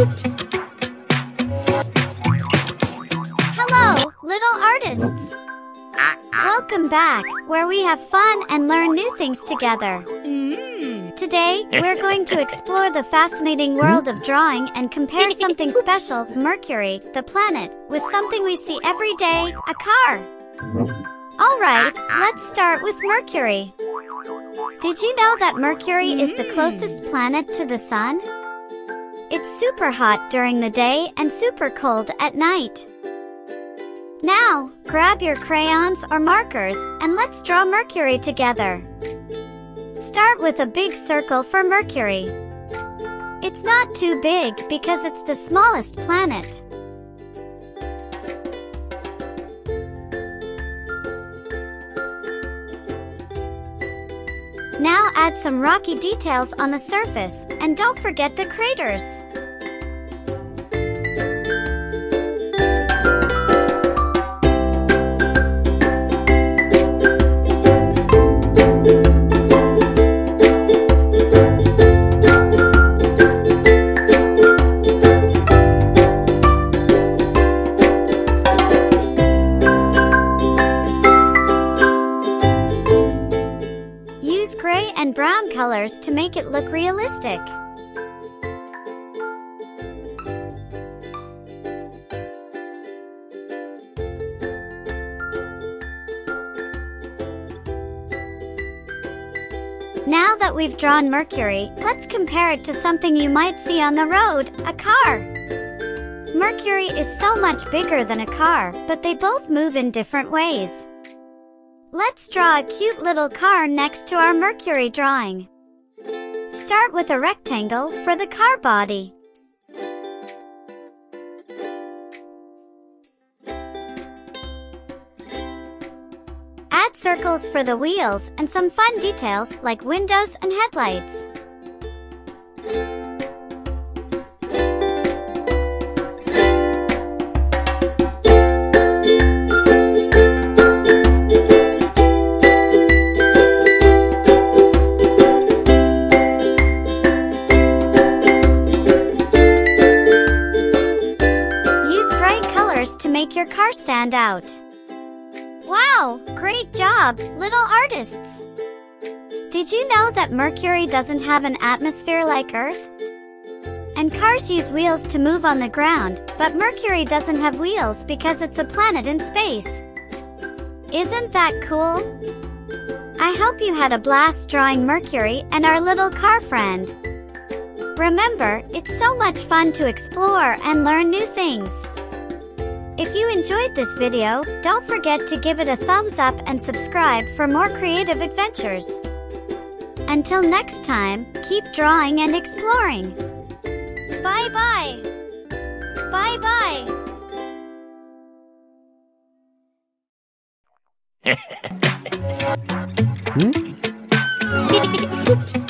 Oops. Hello, little artists. Welcome back, where we have fun and learn new things together. Today, we're going to explore the fascinating world of drawing and compare something special, Mercury, the planet, with something we see every day, a car. Alright, let's start with Mercury. Did you know that Mercury is the closest planet to the Sun? It's super hot during the day and super cold at night. Now, grab your crayons or markers, and let's draw Mercury together. Start with a big circle for Mercury. It's not too big because it's the smallest planet. Now add some rocky details on the surface, and don't forget the craters. And brown colors to make it look realistic. Now that we've drawn Mercury, let's compare it to something you might see on the road, a car. Mercury is so much bigger than a car, but they both move in different ways. Let's draw a cute little car next to our Mercury drawing. Start with a rectangle for the car body. Add circles for the wheels and some fun details like windows and headlights. Make your car stand out. Wow, great job, little artists! Did you know that Mercury doesn't have an atmosphere like Earth? And cars use wheels to move on the ground, but Mercury doesn't have wheels because it's a planet in space. Isn't that cool? I hope you had a blast drawing Mercury and our little car friend. Remember, it's so much fun to explore and learn new things. If you enjoyed this video, don't forget to give it a thumbs up and subscribe for more creative adventures. Until next time, keep drawing and exploring. Bye-bye. Bye-bye. Oops.